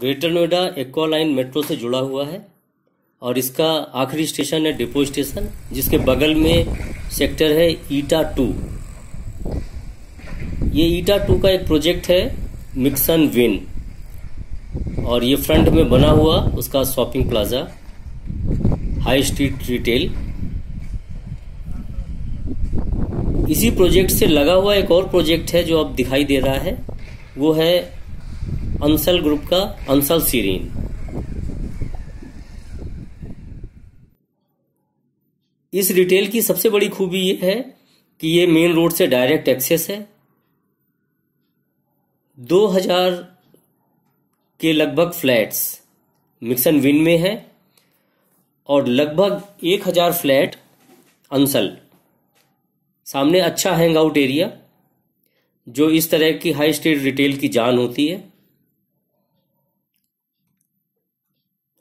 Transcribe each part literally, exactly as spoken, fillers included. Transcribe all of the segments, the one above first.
Greater Noida aqua line metro से जुड़ा हुआ है और इसका आखिरी स्टेशन है डिपो स्टेशन, जिसके बगल में सेक्टर है ईटा टू। ये ईटा टू का एक प्रोजेक्ट है मिक्स एंड विन, और ये फ्रंट में बना हुआ उसका shopping plaza high street retail. इसी प्रोजेक्ट से लगा हुआ एक और प्रोजेक्ट है जो अब दिखाई दे रहा है, वो है अंसल ग्रुप का अंसल सीरीन। इस रिटेल की सबसे बड़ी खूबी ये है कि ये मेन रोड से डायरेक्ट एक्सेस है। दो हज़ार के लगभग फ्लैट्स मिक्स एंड विन में है और लगभग एक हज़ार फ्लैट अंसल। सामने अच्छा हैंग आउट एरिया जो इस तरह की हाई स्ट्रीट रिटेल की जान होती है,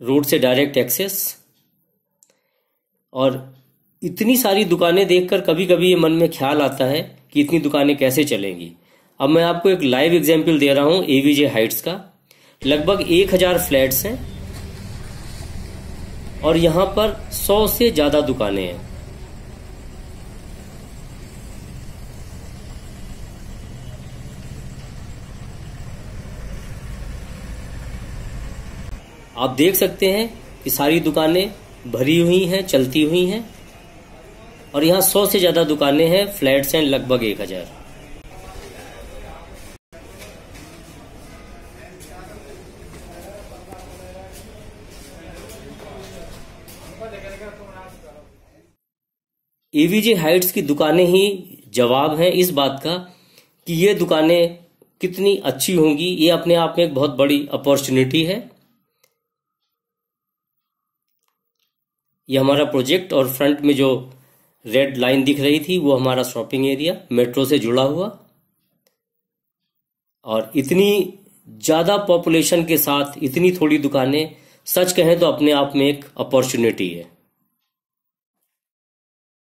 रोड से डायरेक्ट एक्सेस। और इतनी सारी दुकानें देखकर कभी कभी ये मन में ख्याल आता है कि इतनी दुकानें कैसे चलेंगी। अब मैं आपको एक लाइव एग्जाम्पल दे रहा हूँ एवीजे हाइट्स का। लगभग एक हजार फ्लैट्स हैं और यहाँ पर सौ से ज़्यादा दुकानें हैं। आप देख सकते हैं कि सारी दुकानें भरी हुई हैं, चलती हुई हैं, और यहाँ सौ से ज़्यादा दुकानें हैं, फ्लैट्स हैं लगभग एक हज़ार। एवीजे हाइट्स की दुकानें ही जवाब हैं इस बात का कि ये दुकानें कितनी अच्छी होंगी। ये अपने आप में एक बहुत बड़ी अपॉर्चुनिटी है। ये हमारा प्रोजेक्ट और फ्रंट में जो रेड लाइन दिख रही थी वो हमारा शॉपिंग एरिया मेट्रो से जुड़ा हुआ, और इतनी ज़्यादा पॉपुलेशन के साथ इतनी थोड़ी दुकानें सच कहें तो अपने आप में एक अपॉर्चुनिटी है।